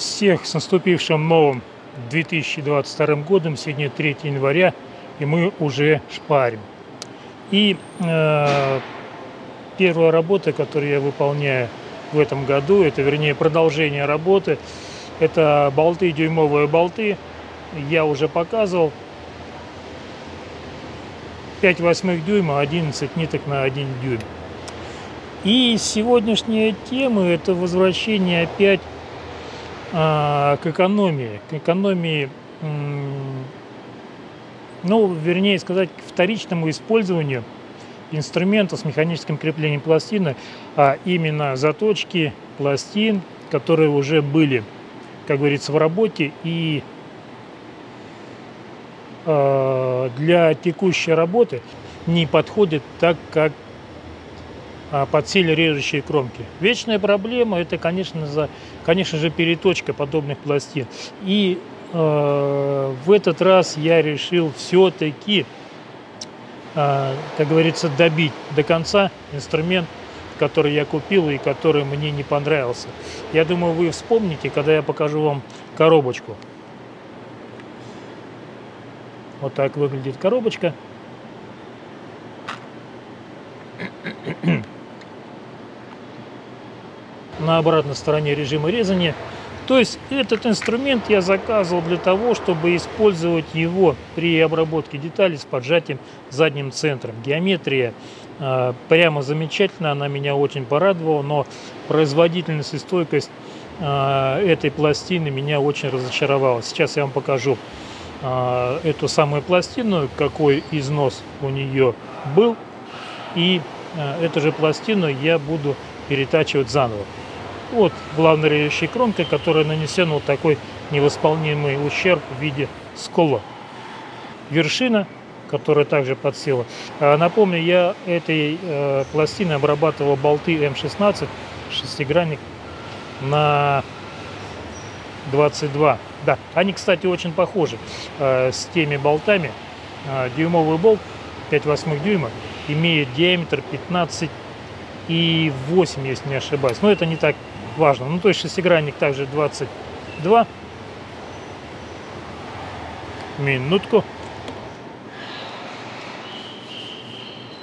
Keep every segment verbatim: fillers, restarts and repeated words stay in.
Всех с наступившим новым две тысячи двадцать вторым годом. Сегодня третье января, и мы уже шпарим. И э, первая работа, которую я выполняю в этом году, это, вернее, продолжение работы, это болты, дюймовые болты. Я уже показывал. пять восьмых дюйма, одиннадцать ниток на один дюйм. И сегодняшняя тема – это возвращение опять к экономии, к экономии, ну, вернее сказать, к вторичному использованию инструмента с механическим креплением пластины, а именно заточки пластин, которые уже были, как говорится, в работе, и для текущей работы не подходит так, как под сильно режущие кромки. Вечная проблема – это, конечно же, конечно же, переточка подобных пластин. И э, в этот раз я решил все-таки, э, как говорится, добить до конца инструмент, который я купил и который мне не понравился. Я думаю, вы вспомните, когда я покажу вам коробочку. Вот так выглядит коробочка. На обратной стороне режима резания. То есть этот инструмент я заказывал для того, чтобы использовать его при обработке деталей с поджатием задним центром. Геометрия э, прямо замечательно, она меня очень порадовала, но производительность и стойкость э, этой пластины меня очень разочаровала. Сейчас я вам покажу э, эту самую пластину, какой износ у нее был, и э, эту же пластину я буду перетачивать заново. Вот главная режущая кромка, которая нанесена вот такой невосполнимый ущерб в виде скола. Вершина, которая также подсела. Напомню, я этой э, пластиной обрабатывал болты эм шестнадцать, шестигранник на двадцать два. Да, они, кстати, очень похожи э, с теми болтами. Э, дюймовый болт пять восьмых дюйма имеет диаметр пятнадцать и восемь, если не ошибаюсь, но это не так важно. Ну, то есть шестигранник также двадцать два. Минутку.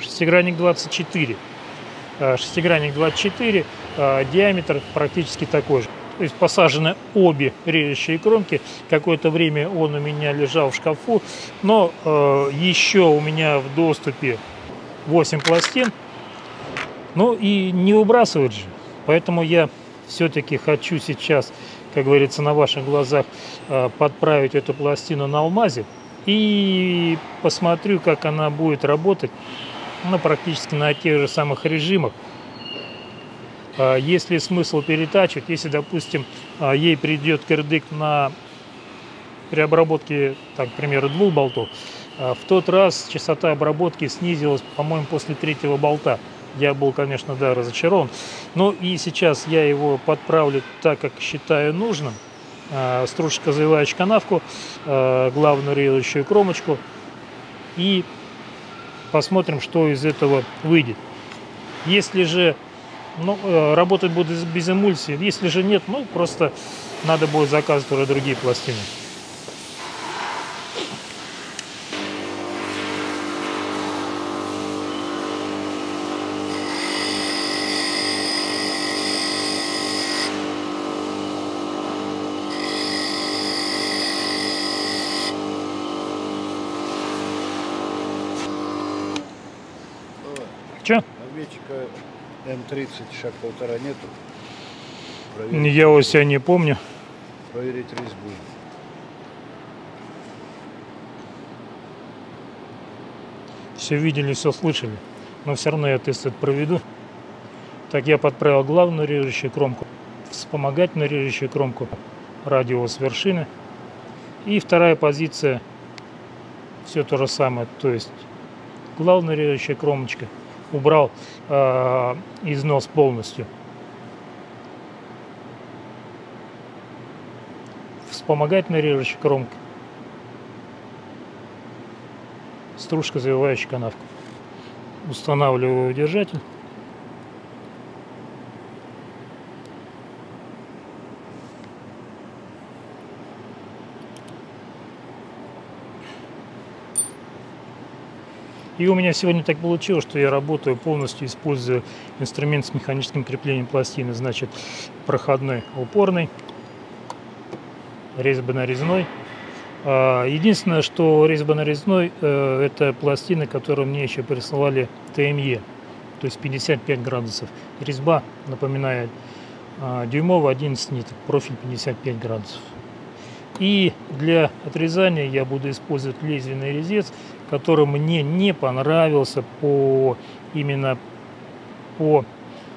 Шестигранник двадцать четыре. Шестигранник двадцать четыре, диаметр практически такой же. То есть посажены обе режущие кромки. Какое-то время он у меня лежал в шкафу, но э, еще у меня в доступе восемь пластин. Ну и не выбрасывать же, поэтому я все-таки хочу сейчас, как говорится, на ваших глазах подправить эту пластину на алмазе и посмотрю, как она будет работать, ну, практически на тех же самых режимах. Есть ли смысл перетачивать, если, допустим, ей придет кирдык на при обработке, так, к примеру, двух болтов, в тот раз частота обработки снизилась, по-моему, после третьего болта. Я был, конечно, да, разочарован. Но и сейчас я его подправлю так, как считаю нужным. Стружечка, завивающая канавку, главную режущую кромочку. И посмотрим, что из этого выйдет. Если же, ну, работать буду без эмульсии. Если же нет, ну, просто надо будет заказывать уже другие пластины. Обметчика эм тридцать шаг полтора нету. Проверить. Я у себя не помню. Проверить резьбу. Все видели, все слышали. Но все равно я тест это проведу. Так, я подправил главную режущую кромку, вспомогательную режущую кромку, радиус вершины. И вторая позиция. Все то же самое. То есть главная режущая кромочка. Убрал э, износ полностью. Вспомогательная режущая кромка. Стружка, завивающая канавку. Устанавливаю держатель. И у меня сегодня так получилось, что я работаю полностью, используя инструмент с механическим креплением пластины. Значит, проходной упорный, резьбонарезной. Единственное, что резьбонарезной, это пластины, которые мне еще присылали тэ эм е, то есть пятьдесят пять градусов. Резьба, напоминаю, дюймовая, одиннадцать ниток, профиль пятьдесят пять градусов. И для отрезания я буду использовать лезвийный резец, который мне не понравился по именно по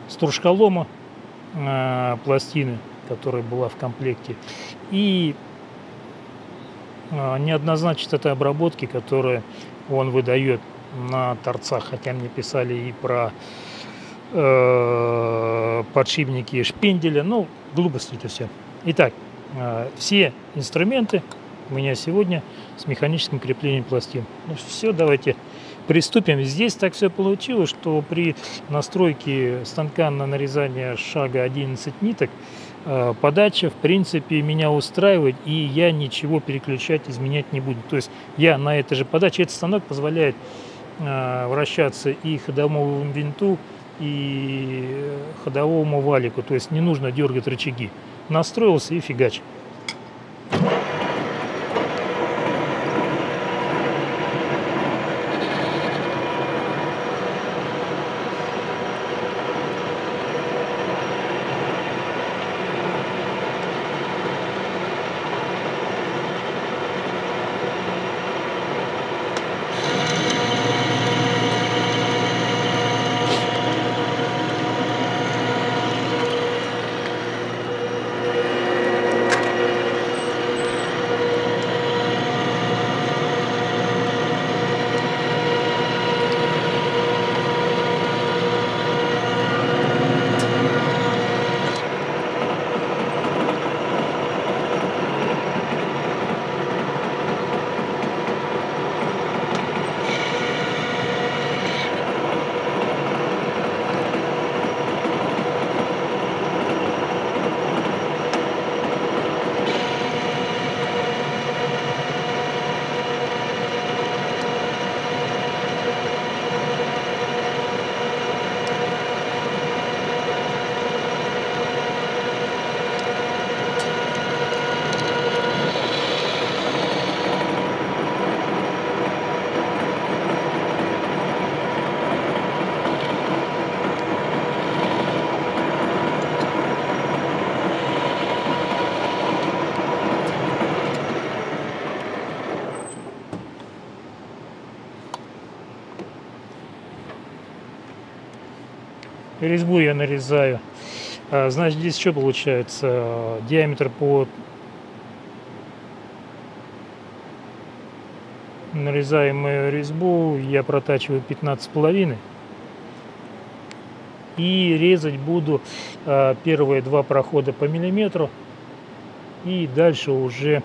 стружколому э, пластины, которая была в комплекте, и э, неоднозначность этой обработки, которую он выдает на торцах, хотя мне писали и про э, подшипники шпинделя, ну глупости это все. Итак, все инструменты у меня сегодня с механическим креплением пластин. Ну все, давайте приступим. Здесь так все получилось, что при настройке станка на нарезание шага одиннадцать ниток подача, в принципе, меня устраивает, и я ничего переключать, изменять не буду. То есть я на этой же подаче, этот станок позволяет вращаться и ходовому винту, и ходовому валику, то есть не нужно дергать рычаги. Настроился и фигач. Резьбу я нарезаю. Значит, здесь что получается? Диаметр по... нарезаемую резьбу я протачиваю пятнадцать с половиной. И резать буду первые два прохода по миллиметру. И дальше уже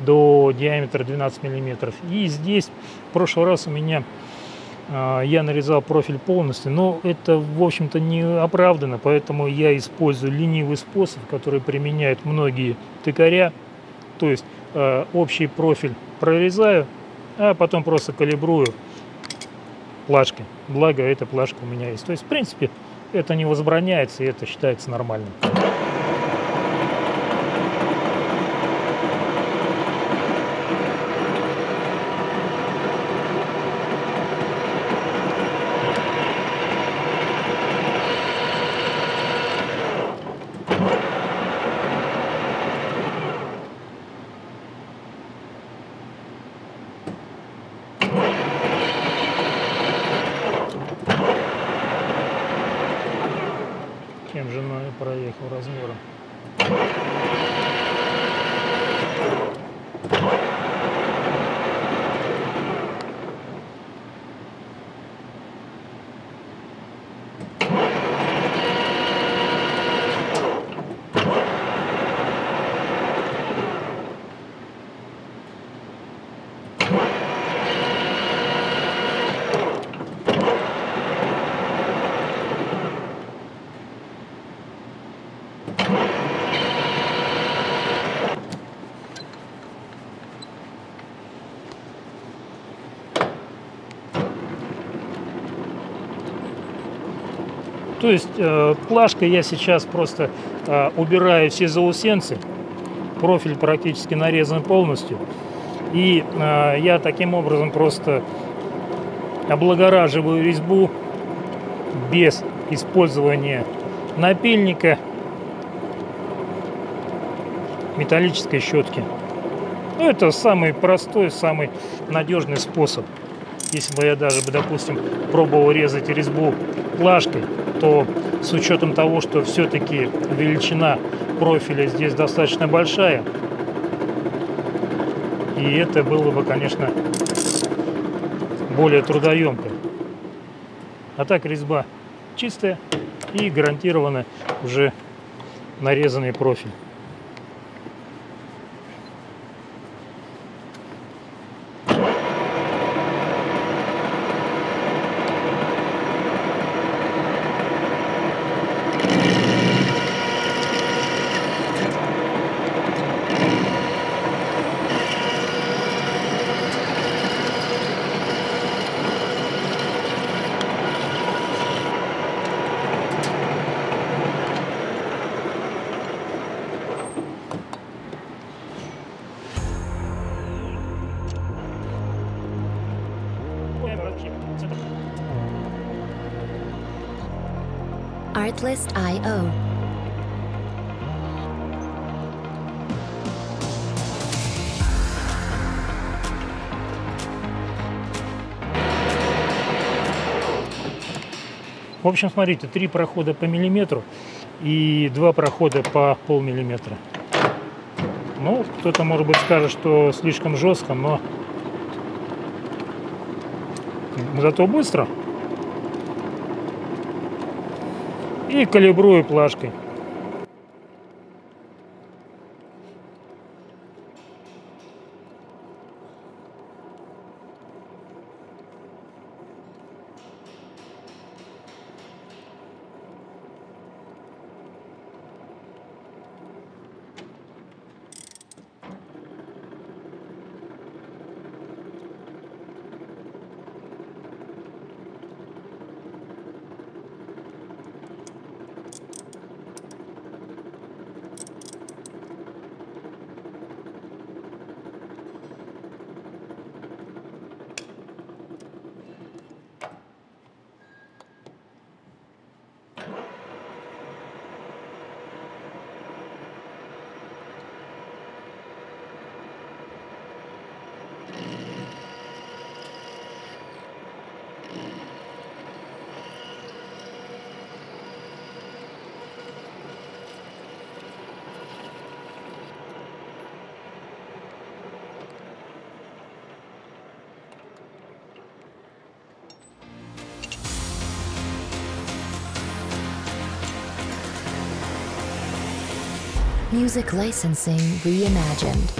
до диаметра двенадцать миллиметров. И здесь в прошлый раз у меня... я нарезал профиль полностью, но это, в общем-то, не оправдано, поэтому я использую ленивый способ, который применяют многие токаря, то есть э, общий профиль прорезаю, а потом просто калибрую плашки, благо эта плашка у меня есть. То есть, в принципе, это не возбраняется, и это считается нормальным. Проехал размером. Come on. То есть э, плашкой я сейчас просто э, убираю все заусенцы, профиль практически нарезан полностью. И э, я таким образом просто облагораживаю резьбу без использования напильника, металлической щетки. Ну, это самый простой, самый надежный способ. Если бы я даже, допустим, пробовал резать резьбу плашкой, то с учетом того, что все-таки величина профиля здесь достаточно большая, и это было бы, конечно, более трудоемко. А так резьба чистая и гарантированно уже нарезанный профиль. Artlist dot i o В общем, смотрите, три прохода по миллиметру и два прохода по полмиллиметра. Ну, кто-то, может быть, скажет, что слишком жестко, но зато быстро. И калибрую плашкой. Music licensing reimagined.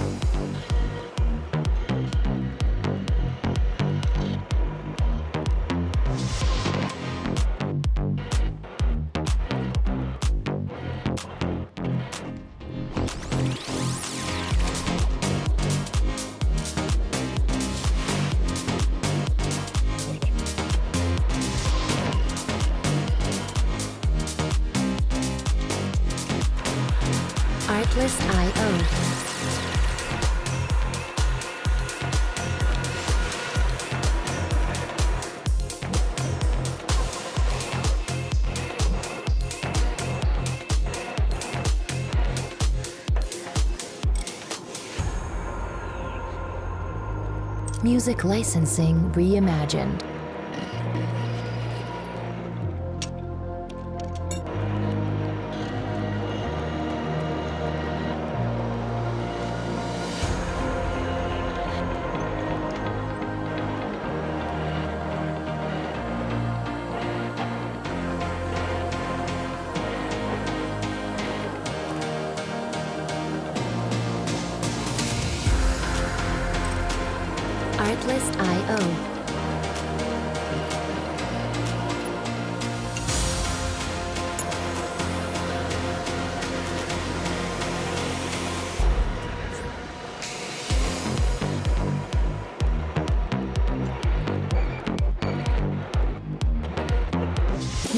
Music licensing reimagined. Artlist dot i o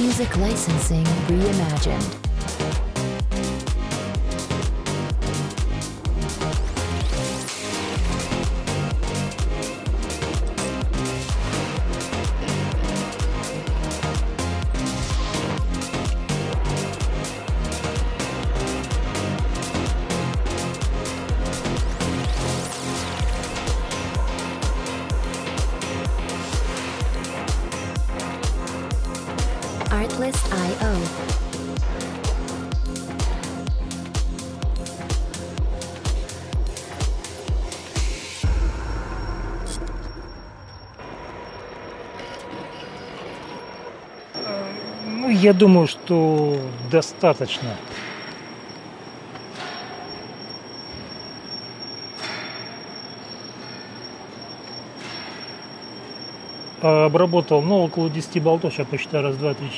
Music Licensing Reimagined. Artlist dot i o. Ну, я думаю, что достаточно. Обработал, ну, около десяти болтов. Сейчас посчитаю: раз, два, три,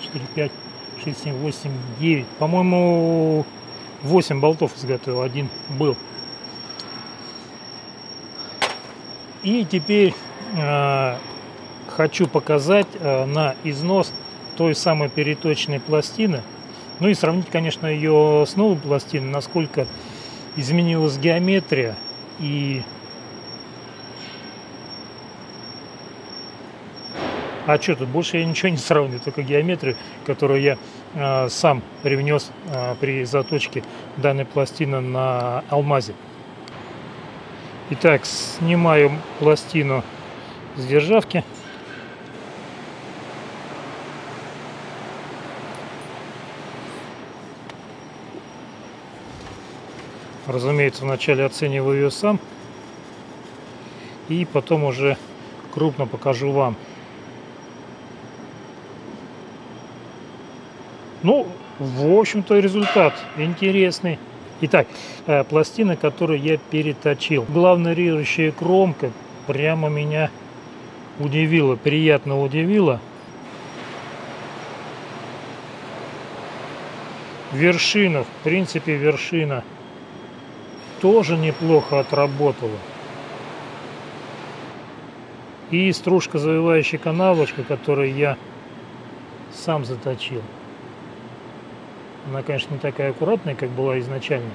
четыре, пять, шесть, семь, восемь, девять. По-моему, восемь болтов изготовил. Один был. И теперь э, хочу показать э, на износ той самой переточной пластины. Ну и сравнить, конечно, ее с новой пластиной, насколько изменилась геометрия и а что тут? Больше я ничего не сравниваю, только геометрию, которую я э, сам привнес э, при заточке данной пластины на алмазе. Итак, снимаю пластину с державки. Разумеется, вначале оцениваю ее сам. И потом уже крупно покажу вам. Ну, в общем-то, результат интересный. Итак, пластина, которую я переточил. Главная режущая кромка прямо меня удивила, приятно удивила. Вершина, в принципе, вершина тоже неплохо отработала. И стружка, завивающая канавочка, которую я сам заточил. Она, конечно, не такая аккуратная, как была изначально.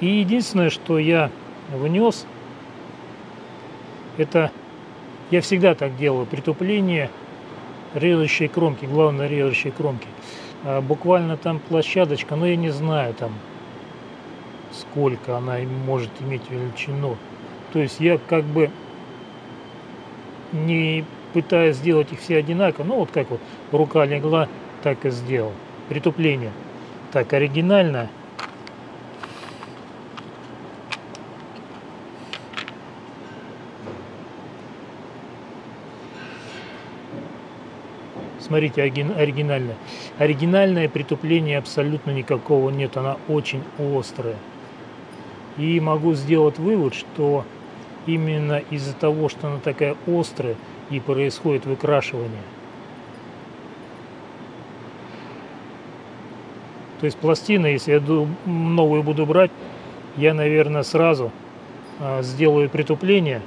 И единственное, что я внес, это я всегда так делаю, притупление режущей кромки, главное режущей кромки. А буквально там площадочка, но я не знаю там, сколько она может иметь величину. То есть я как бы не пытаюсь сделать их все одинаково, ну вот как вот рука легла, так и сделал. Притупление. Так, оригинально. Смотрите, оригинальное. Оригинальное притупление абсолютно никакого нет. Она очень острая. И могу сделать вывод, что именно из-за того, что она такая острая, и происходит выкрашивание. То есть пластины, если я новую буду брать, я, наверное, сразу э, сделаю притупление.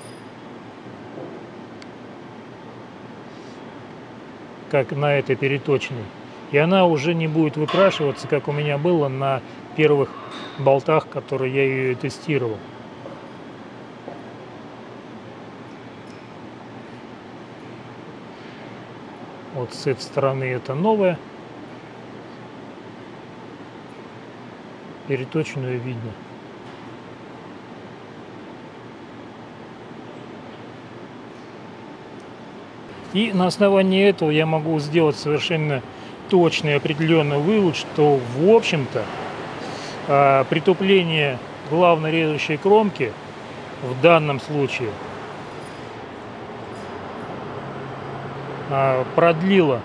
Как на этой переточной. И она уже не будет выкрашиваться, как у меня было на первых болтах, которые я ее тестировал. Вот с этой стороны это новое. Переточенную видно. И на основании этого я могу сделать совершенно точный определенный вывод, что, в общем-то, притупление главной режущей кромки в данном случае продлило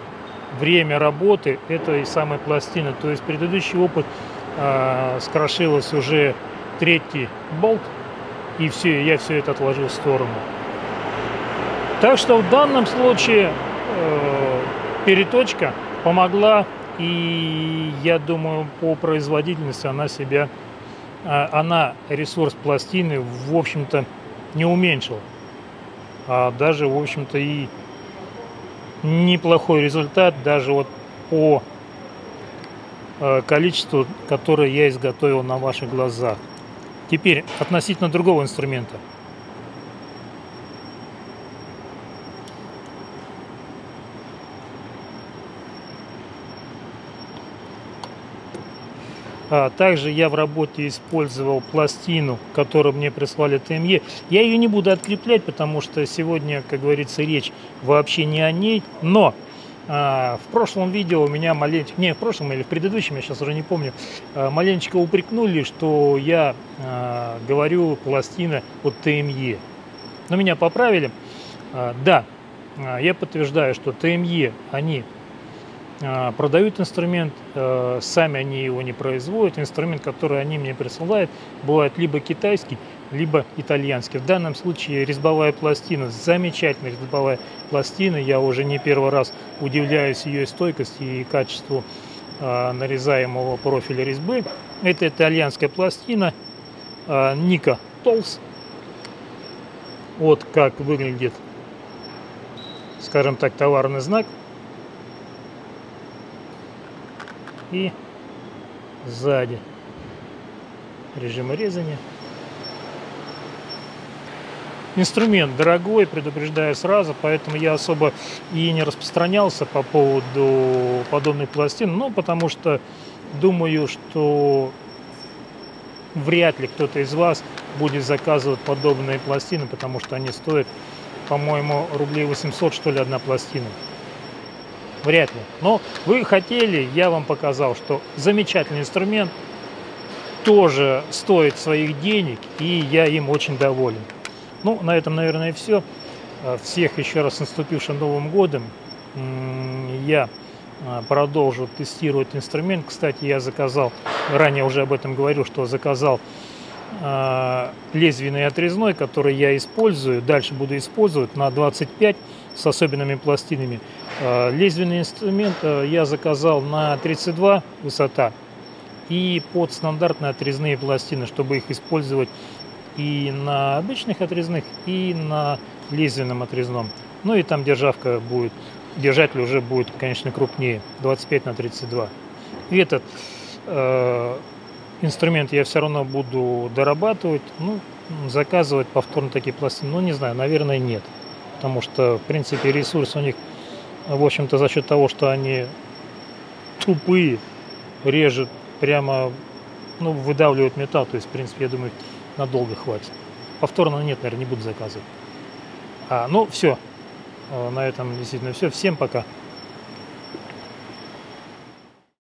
время работы этой самой пластины. То есть предыдущий опыт скрошилось уже третий болт, и все, я все это отложил в сторону. Так что в данном случае э, переточка помогла, и я думаю, по производительности она себя, э, она ресурс пластины, в общем-то, не уменьшила, а даже, в общем-то, и неплохой результат даже вот по количеству, которое я изготовил на ваших глазах. Теперь относительно другого инструмента. А также я в работе использовал пластину, которую мне прислали ТМЕ. Я ее не буду откреплять, потому что сегодня, как говорится, речь вообще не о ней. Но а, в прошлом видео у меня маленько, не в прошлом или в предыдущем, я сейчас уже не помню, а, маленечко упрекнули, что я а, говорю пластина от ТМЕ. Но меня поправили. А, да, а, я подтверждаю, что ТМЕ, они... продают инструмент, сами они его не производят. Инструмент, который они мне присылают, бывает либо китайский, либо итальянский. В данном случае резьбовая пластина, замечательная резьбовая пластина. Я уже не первый раз удивляюсь ее стойкости и качеству нарезаемого профиля резьбы. Это итальянская пластина Nico Tools. Вот как выглядит, скажем так, товарный знак. И сзади режим резания. Инструмент дорогой, предупреждаю сразу, поэтому я особо и не распространялся по поводу подобной пластины, ну, потому что думаю, что вряд ли кто-то из вас будет заказывать подобные пластины, потому что они стоят, по-моему, рублей восемьсот, что ли, одна пластина. Вряд ли. Но вы хотели, я вам показал, что замечательный инструмент тоже стоит своих денег, и я им очень доволен. Ну, на этом, наверное, все. Всех еще раз с наступившим Новым годом. Я продолжу тестировать инструмент. Кстати, я заказал, ранее уже об этом говорил, что заказал лезвийный отрезной, который я использую, дальше буду использовать на двадцать пять с особенными пластинами. Лезвийный инструмент я заказал на тридцать два высота и под стандартные отрезные пластины, чтобы их использовать и на обычных отрезных, и на лезвийном отрезном. Ну и там державка будет, держатель уже будет, конечно, крупнее, двадцать пять на тридцать два. И этот э инструмент я все равно буду дорабатывать, ну, заказывать повторно такие пластины, ну, не знаю, наверное, нет. Потому что, в принципе, ресурс у них, в общем-то, за счет того, что они тупые, режут прямо, ну, выдавливают металл, то есть, в принципе, я думаю, надолго хватит. Повторно нет, наверное, не буду заказывать. А, ну, все. На этом действительно все. Всем пока.